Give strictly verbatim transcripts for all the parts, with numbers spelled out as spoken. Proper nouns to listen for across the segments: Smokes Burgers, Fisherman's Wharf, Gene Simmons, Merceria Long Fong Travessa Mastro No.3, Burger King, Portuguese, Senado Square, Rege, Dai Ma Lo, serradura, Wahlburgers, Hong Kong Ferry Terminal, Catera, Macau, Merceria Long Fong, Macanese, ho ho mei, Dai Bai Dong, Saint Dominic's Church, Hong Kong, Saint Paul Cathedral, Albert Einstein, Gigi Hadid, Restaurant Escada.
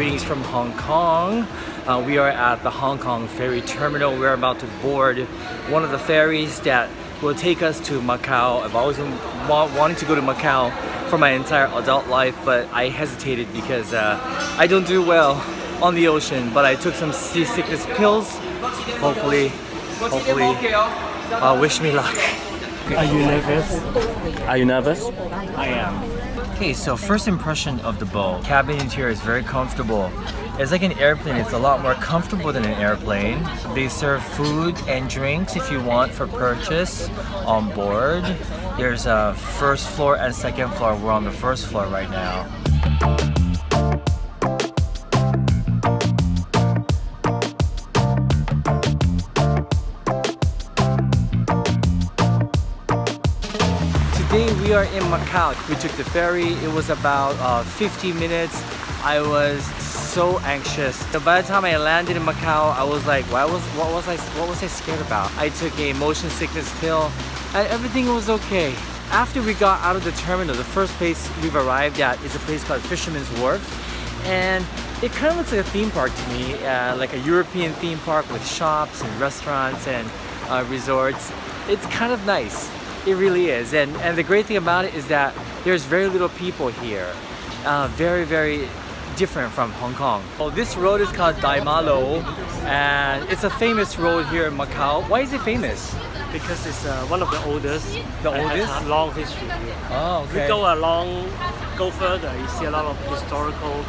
Greetings from Hong Kong. Uh, we are at the Hong Kong Ferry Terminal. We're about to board one of the ferries that will take us to Macau. I've always been wanting to go to Macau for my entire adult life, but I hesitated because uh, I don't do well on the ocean, but I took some seasickness pills. Hopefully, hopefully, uh, wish me luck. Are you nervous? Are you nervous? I am. Okay, so first impression of the boat. Cabin interior is very comfortable. It's like an airplane. It's a lot more comfortable than an airplane. They serve food and drinks if you want for purchase on board. There's a first floor and second floor. We're on the first floor right now. Today we are in Macau. We took the ferry. It was about uh, fifty minutes. I was so anxious. So by the time I landed in Macau, I was like, why was what was I what was I scared about? I took a motion sickness pill, and everything was okay. After we got out of the terminal, the first place we've arrived at is a place called Fisherman's Wharf, and it kind of looks like a theme park to me, uh, like a European theme park with shops and restaurants and uh, resorts. It's kind of nice. It really is, and, and the great thing about it is that there's very little people here. Uh, very, very different from Hong Kong. Well, this road is called Dai Ma Lo, and it's a famous road here in Macau. Why is it famous? Because it's uh, one of the oldest. The oldest? Has a long history here. Oh, okay. We go along, go further, you see a lot of historical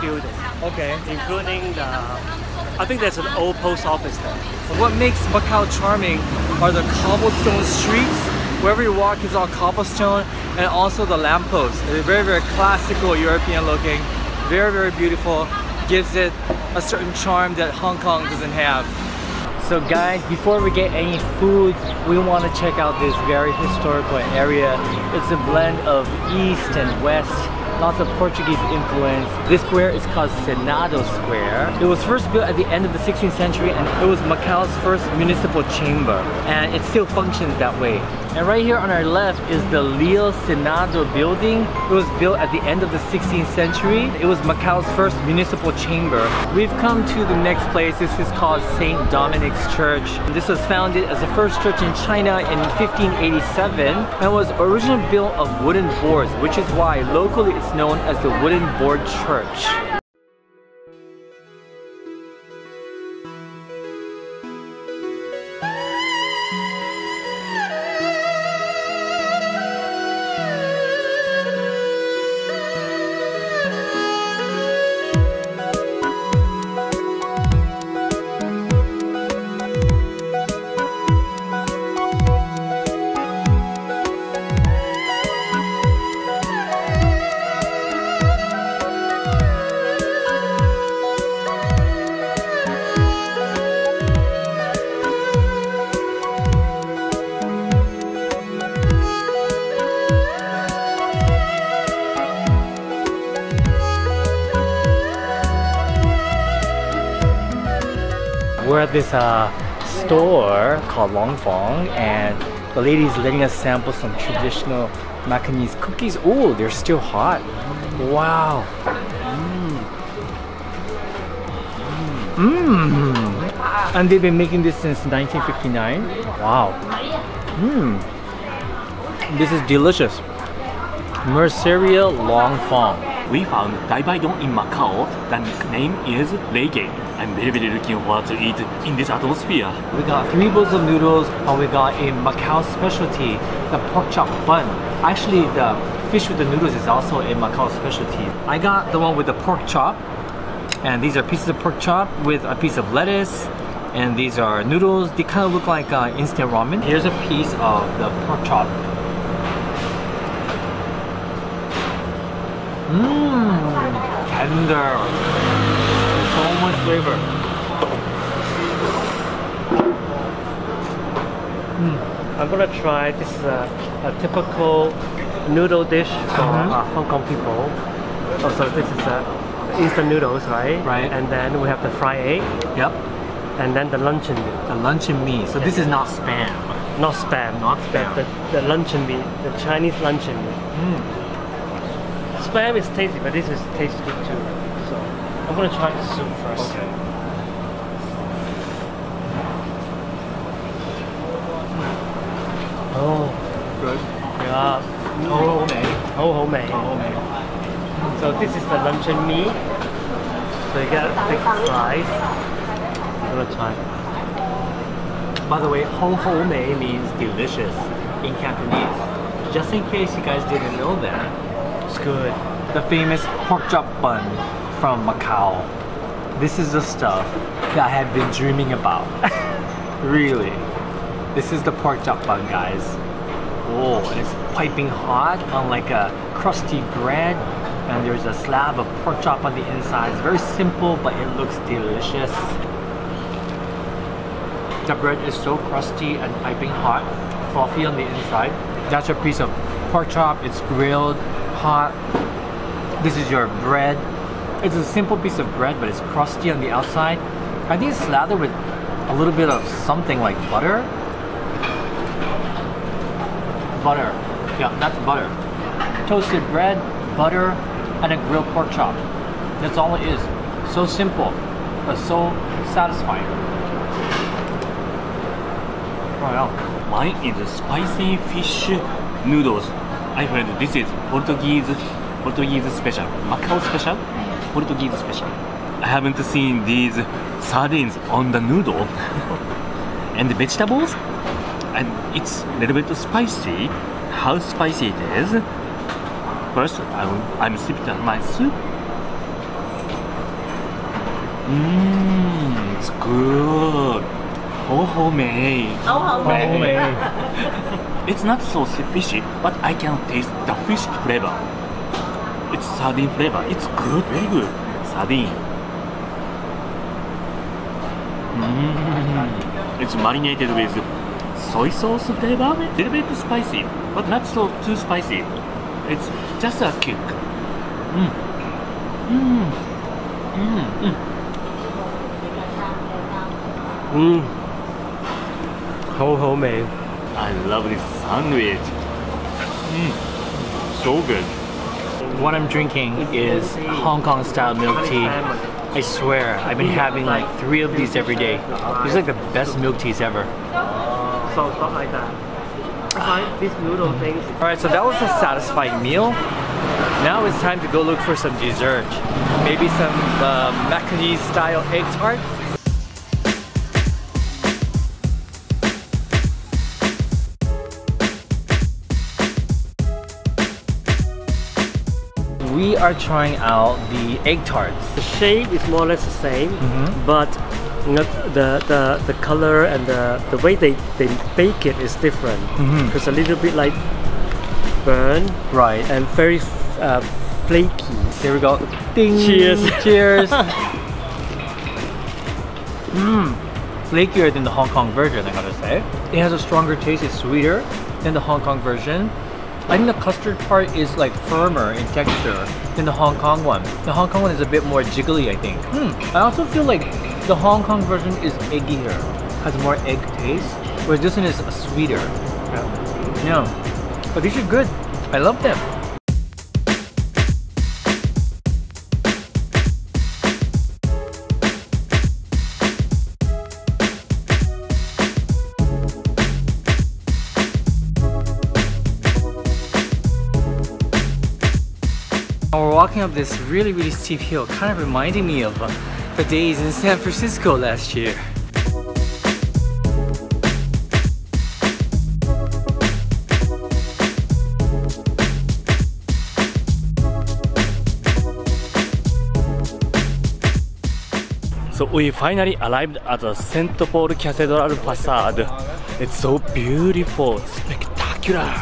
buildings. Okay. Including the... I think there's an old post office there. What makes Macau charming are the cobblestone streets. Wherever you walk is all cobblestone, and also the lampposts. They're very, very classical, European looking, very, very beautiful. Gives it a certain charm that Hong Kong doesn't have. So guys, before we get any food, we want to check out this very historical area. It's a blend of East and West, lots of Portuguese influence. This square is called Senado Square. It was first built at the end of the sixteenth century, and it was Macau's first municipal chamber, and it still functions that way. And right here on our left is the Lille Senado building. It was built at the end of the sixteenth century. It was Macau's first municipal chamber. We've come to the next place. This is called Saint Dominic's Church. This was founded as the first church in China in fifteen eighty-seven, and was originally built of wooden boards, which is why locally it's known as the Wooden Board Church. We're at this uh, store called Long Fong, and the lady's letting us sample some traditional Macanese cookies. Oh, they're still hot. Wow. Mmm. Mm. And they've been making this since nineteen fifty-nine. Wow. Mmm. This is delicious. Merceria Long Fong. We found Dai Bai Dong in Macau. The nickname is Rege. I'm very, very looking forward to eat in this atmosphere. We got three bowls of noodles, and we got a Macau specialty, the pork chop bun. Actually, the fish with the noodles is also a Macau specialty. I got the one with the pork chop, and these are pieces of pork chop with a piece of lettuce, and these are noodles. They kind of look like uh, instant ramen. Here's a piece of the pork chop. Mmm, tender, so much flavor. Mm. I'm gonna try this uh, a typical noodle dish for mm-hmm. uh, Hong Kong people. Oh, so this is uh, instant noodles, right? Right. And then we have the fried egg. Yep. And then the luncheon meat. The luncheon meat. So this yes. is not spam. Not spam. Not spam. The, the, the luncheon meat, the Chinese luncheon meat. Mm. Spam is tasty, but this is tasty too. So I'm gonna try the soup first. Okay. Oh. Good. Yeah. Ho ho mei. Ho ho mei. Ho ho mei. So this is the luncheon meat. So you get a thick slice. I'm gonna try. By the way, ho ho mei means delicious in Cantonese. Just in case you guys didn't know that. It's good. The famous pork chop bun from Macau. This is the stuff that I have been dreaming about. Really. This is the pork chop bun, guys. Oh, it's piping hot on like a crusty bread, and there's a slab of pork chop on the inside. It's very simple, but it looks delicious. The bread is so crusty and piping hot, fluffy on the inside. That's a piece of pork chop. It's grilled, hot. This is your bread. It's a simple piece of bread, but it's crusty on the outside. I think it's slathered with a little bit of something like butter. Butter. Yeah, that's butter. Toasted bread, butter, and a grilled pork chop. That's all it is. So simple, but so satisfying. Oh yeah. Mine is spicy fish noodles. I heard this is Portuguese Portuguese special, Macau special, Portuguese special. I haven't seen these sardines on the noodle and the vegetables, and it's a little bit spicy. How spicy it is? First, I'm, I'm sipping on my soup. Mmm, it's good. Ho ho mei. Ho ho mei. It's not so fishy, but I can taste the fish flavor. It's sardine flavor. It's good, very good. Sardine. Mm. It's marinated with soy sauce flavor. A little bit spicy, but not so too spicy. It's just a kick. Mm. Mm. Mm. Mm. Mm. Ho ho mei. I love this sandwich. Mm. So good. What I'm drinking is Hong Kong style milk tea. I swear, I've been having like three of these every day. These are like the best milk teas ever. So stuff like that. I these noodle things. Alright, so that was a satisfying meal. Now it's time to go look for some dessert. Maybe some uh, Macanese style egg tart. We are trying out the egg tarts. The shape is more or less the same, mm-hmm. but you know, the, the the color and the, the way they, they bake it is different. Mm-hmm. It's a little bit like burnt, right? And very uh, flaky. Here we go. Ding. Cheers! Cheers! Mmm, flakier than the Hong Kong version, I gotta say. It has a stronger taste. It's sweeter than the Hong Kong version. I think the custard part is like firmer in texture than the Hong Kong one. The Hong Kong one is a bit more jiggly, I think. Hmm. I also feel like the Hong Kong version is eggier, has more egg taste, whereas this one is sweeter. Yeah. Yeah. But these are good. I love them. We're walking up this really, really steep hill, kind of reminding me of uh, the days in San Francisco last year. So we finally arrived at the Saint Paul Cathedral facade. It's so beautiful, spectacular.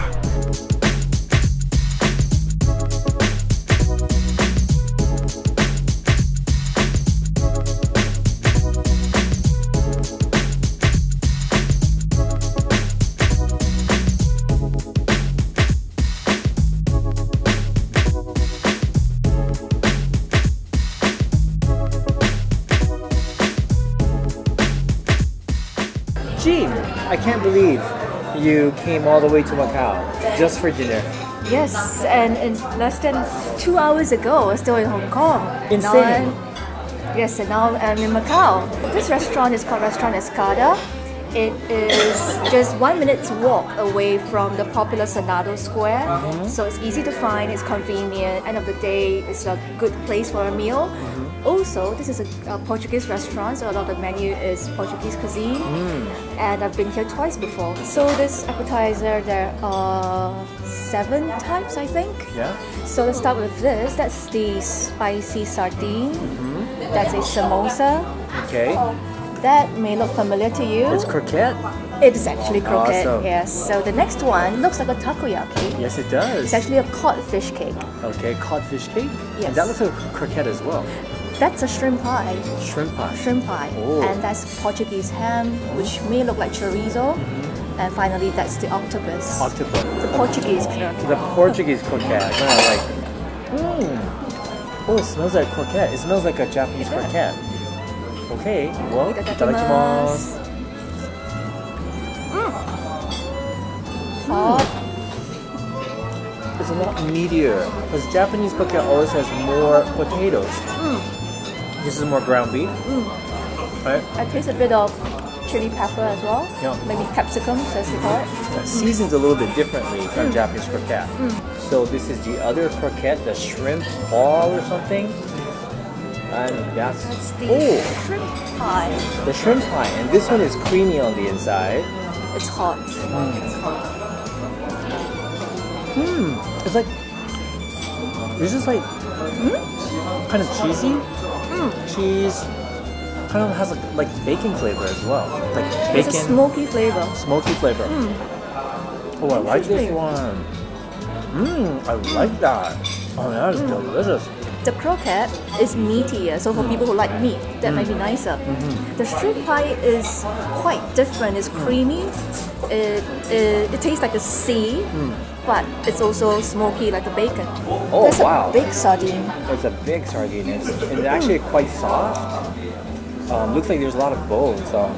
I can't believe you came all the way to Macau just for dinner. Yes, and, and less than two hours ago, I was still in Hong Kong. Insane. Now I'm Yes, and now I'm in Macau. This restaurant is called Restaurant Escada. It is just one minute's walk away from the popular Senado Square, mm-hmm. so it's easy to find, it's convenient, end of the day, it's a good place for a meal. Mm-hmm. Also, this is a, a Portuguese restaurant, so a lot of the menu is Portuguese cuisine, mm. and I've been here twice before. So this appetizer, there are seven types, I think. Yeah. So let's start with this. That's the spicy sardine. Mm-hmm. That's a samosa. Okay. That may look familiar to you. It's croquette. It is actually croquette, awesome. Yes. So the next one looks like a takoyaki. Yes, it does. It's actually a cod fish cake. Okay, cod fish cake? Yes. And that looks like a croquette as well. That's a shrimp pie. Shrimp pie. Shrimp pie. Oh. And that's Portuguese ham, which may look like chorizo. Mm-hmm. And finally, that's the octopus. Octopus. The Portuguese croquette. The Portuguese croquette. No, like, mm. Oh, it smells like croquette. It smells like a Japanese yeah. croquette. Okay, well, itadakimasu. Mm. Mm. It's a lot meatier because Japanese croquette always has more potatoes. Mm. This is more ground beef. Mm. Right? I taste a bit of chili pepper as well. Yeah. Maybe capsicum, as you call it. Seasons a little bit differently from mm. Japanese croquette. Mm. So this is the other croquette, the shrimp ball or something. And that's, that's the oh, shrimp pie. The shrimp pie, and this one is creamy on the inside. It's hot. Mm. It's hot. Mmm. It's like this is like mm? kind of cheesy. Mm. Cheese kind of has a, like bacon flavor as well. Like bacon. It's a smoky flavor. Smoky flavor. Mm. Oh, I like this one. Mmm. I like that. Oh, that is mm. delicious. The croquette is meatier, so for people who like meat, that mm. might be nicer. Mm-hmm. The shrimp pie is quite different. It's creamy. It it, it tastes like a sea, mm. but it's also smoky like a bacon. Oh, That's wow! It's a big sardine. It's a big sardine. It's, it's actually mm. quite soft. Um, looks like there's a lot of bones. So.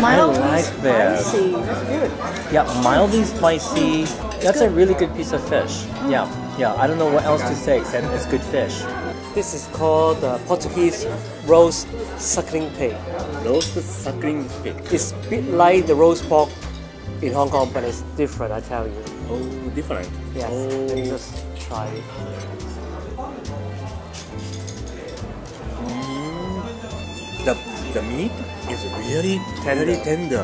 Mildly I like this. Spicy. That's good. Yeah, mildly spicy. That's a really good piece of fish. Yeah, yeah. I don't know what else to say except it's good fish. This is called uh, Portuguese roast suckling pig. Roast suckling pig. It's a bit like the roast pork in Hong Kong, but it's different. I tell you. Oh, different. Yes. Oh. Let me just try it. Mm. The the meat. It's really tender. Really tender.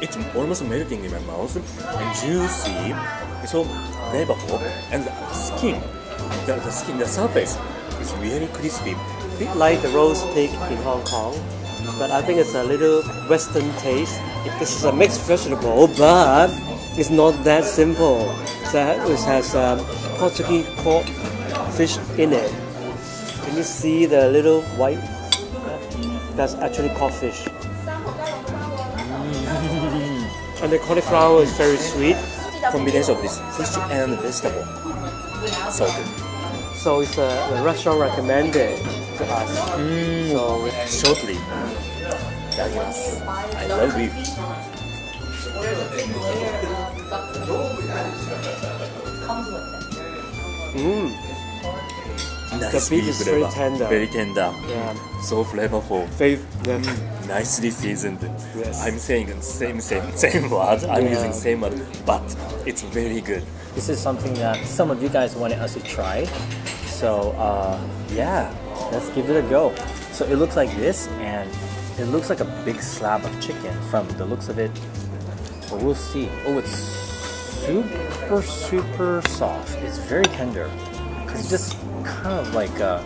It's almost melting in my mouth and juicy. It's so flavorful. And the skin, the, the skin, the surface is really crispy. A bit like the roast pig in Hong Kong, but I think it's a little Western taste. This is a mixed vegetable, but it's not that simple. So it has um, Portuguese cod fish in it. Can you see the little white? That's actually cod fish. And the cauliflower is very sweet. Combination of this fish and vegetable. So good. So it's a, the restaurant recommended to us. Mm. So shortly. I love you. Mm. Nice. The beef is very tender. Very tender. Yeah. So flavorful. Faith. Yeah. Mm. Nicely seasoned. Yes. I'm saying same, same, same word. I'm yeah. using same word, but it's very good. This is something that some of you guys wanted us to try, so uh, yeah, let's give it a go. So it looks like this, and it looks like a big slab of chicken from the looks of it. But we'll see. Oh, it's super, super soft. It's very tender. It's just kind of like a,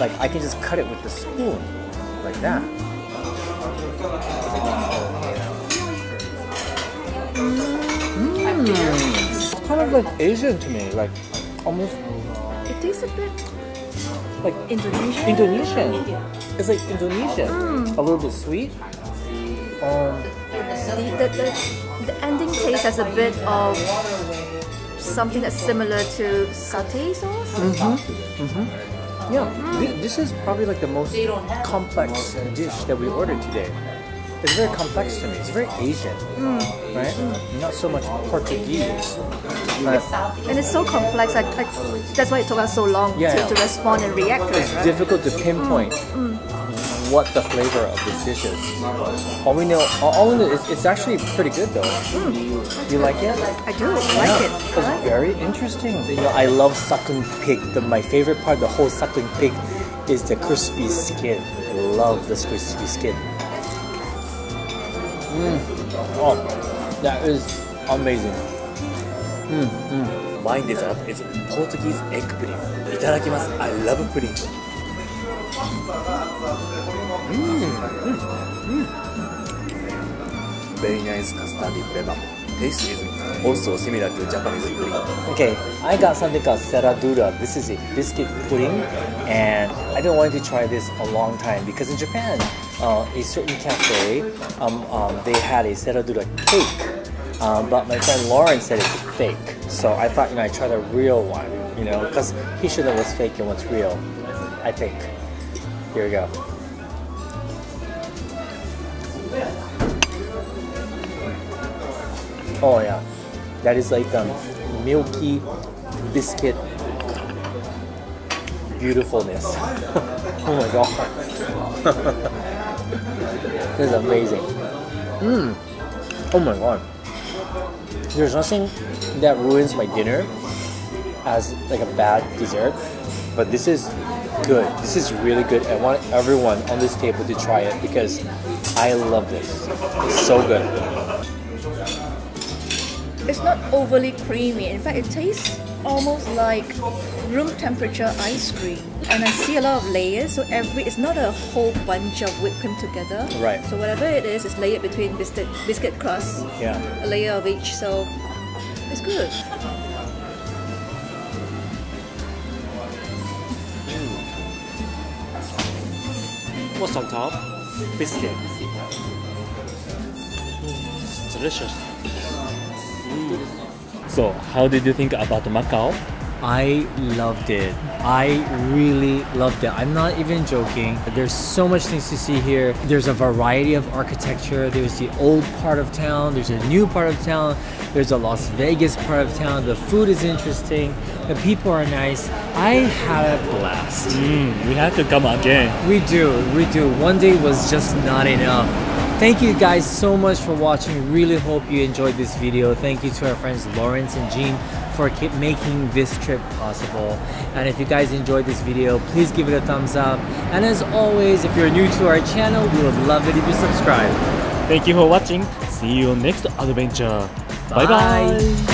like I can just cut it with the spoon, like that. Mm. It's kind of like Asian to me, like almost. It tastes a bit like Indonesian. Indonesian. India. It's like Indonesian. Mm. A little bit sweet. Um, the, the, the, the ending taste has a bit of something that's similar to satay sauce. Mm-hmm. Mm-hmm. Yeah, this is probably like the most complex dish that we ordered today. It's very complex to me. It's very Asian, mm. right? Mm. Not so much Portuguese. But and it's so complex. I, I, that's why it took us so long yeah, to, yeah. to respond and react to it. It's right? difficult to pinpoint mm. Mm. what the flavor of this dish is. All we know, all, all we know is it's actually pretty good though. Mm. Do you like it? I do. I like yeah. it. It's right. very interesting. You know, I love suckling pig. The, my favorite part, the whole suckling pig, is the crispy skin. I love this crispy skin. Mm. Oh, that is amazing. Mm, mm. My dessert is Portuguese egg pudding. Itadakimasu. I love pudding. Mm. Mm. Mm. Very nice custardy flavor. Taste is also similar to Japanese pudding. Okay, I got something called serradura. This is a biscuit pudding, and I've been wanting to try this a long time because in Japan, Uh, a certain cafe, um, um, they had a serradura cake, um, but my friend Lauren said it's fake. So I thought, you know, I tried a real one, you know, because he should know what's fake and what's real, I think. Here we go. Oh yeah, that is like um, milky biscuit beautifulness. Oh my god. This is amazing. Mmm. Oh my god. There's nothing that ruins my dinner as like a bad dessert, but this is good. This is really good. I want everyone on this table to try it because I love this. It's so good. It's not overly creamy. In fact, it tastes almost like room temperature ice cream, and I see a lot of layers, so every it's not a whole bunch of whipped cream together, right? So whatever it is, it's layered between biscuit biscuit crust, yeah, a layer of each, so it's good. Mm. What's on top? Biscuit. Mm. It's delicious. Mm. So, how did you think about Macau? I loved it. I really loved it. I'm not even joking. There's so much things to see here. There's a variety of architecture. There's the old part of town. There's a new part of town. There's a Las Vegas part of town. The food is interesting. The people are nice. I had a blast. Mm, we have to come again. We do. We do. One day was just not enough. Thank you guys so much for watching. Really hope you enjoyed this video. Thank you to our friends Lawrence and Jean for keep making this trip possible. And if you guys enjoyed this video, please give it a thumbs up. And as always, if you're new to our channel, we would love it if you subscribe. Thank you for watching. See you next adventure. Bye bye.